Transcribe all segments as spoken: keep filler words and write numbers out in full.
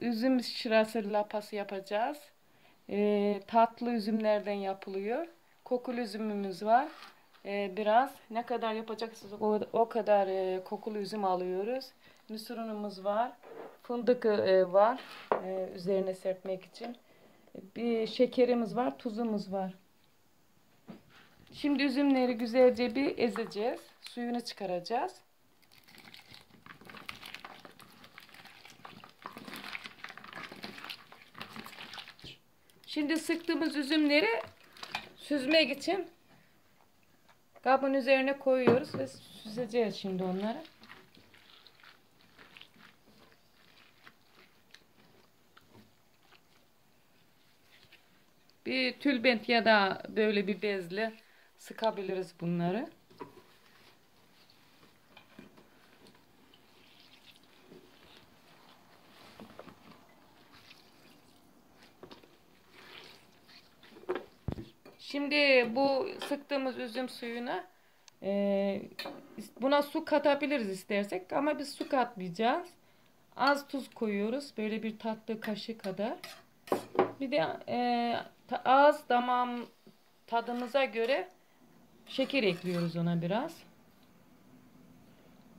Üzüm şırası lapası yapacağız. Ee, tatlı üzümlerden yapılıyor. Kokulu üzümümüz var. Ee, biraz ne kadar yapacaksanız o, o kadar e, kokulu üzüm alıyoruz. Müsurunumuz var. Fındık e, var e, üzerine serpmek için. Bir şekerimiz var, tuzumuz var. Şimdi üzümleri güzelce bir ezeceğiz. Suyunu çıkaracağız. Şimdi sıktığımız üzümleri süzmek için kabın üzerine koyuyoruz ve süzeceğiz şimdi onları. Bir tülbent ya da böyle bir bezle sıkabiliriz bunları. Şimdi bu sıktığımız üzüm suyuna e, buna su katabiliriz istersek ama biz su katmayacağız. Az tuz koyuyoruz. Böyle bir tatlı kaşığı kadar. Bir de e, ağız damağım tadımıza göre şeker ekliyoruz ona biraz.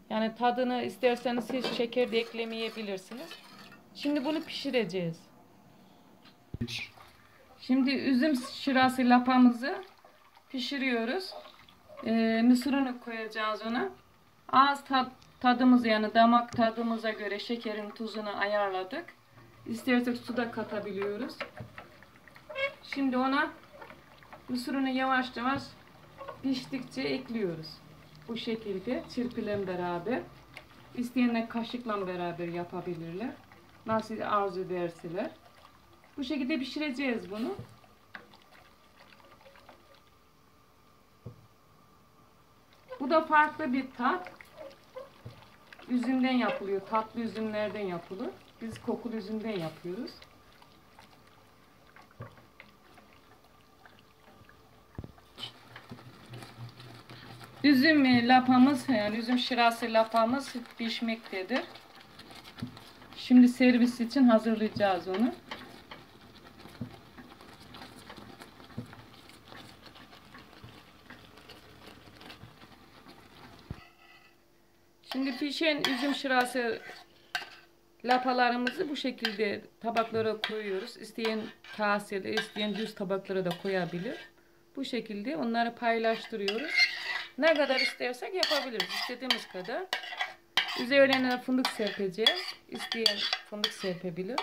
Yani tadını isterseniz hiç şeker de eklemeyebilirsiniz. Şimdi bunu pişireceğiz. Şimdi üzüm şırası lapamızı pişiriyoruz. Ee, mısırını koyacağız ona. Ağız tad, tadımız yani damak tadımıza göre şekerin tuzunu ayarladık. İstersek su da katabiliyoruz. Şimdi ona mısırını yavaş yavaş piştikçe ekliyoruz. Bu şekilde çırpıyla beraber. İsteyenler kaşıkla beraber yapabilirler. Nasıl arzu ederseler. Bu şekilde pişireceğiz bunu. Bu da farklı bir tat. Üzümden yapılıyor. Tatlı üzümlerden yapılır. Biz kokulu üzümden yapıyoruz. Üzüm lapamız, yani üzüm şırası lapamız pişmektedir. Şimdi servis için hazırlayacağız onu. Şimdi pişen üzüm şırası lapalarımızı bu şekilde tabaklara koyuyoruz. İsteyen kasede, isteyen düz tabaklara da koyabilir. Bu şekilde onları paylaştırıyoruz. Ne kadar istersek yapabiliriz. İstediğimiz kadar. Üzerine fındık serpeceğiz. İsteyen fındık serpebilir.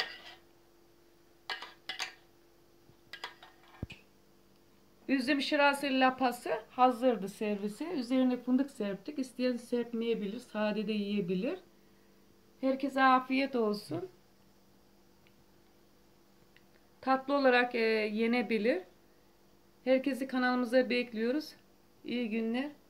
Üzüm şırası lapası hazırdı servise. Üzerine fındık serptik. İsteyen serpmeyebilir. Sade de yiyebilir. Herkese afiyet olsun. Tatlı olarak e, yenebilir. Herkesi kanalımıza bekliyoruz. İyi günler.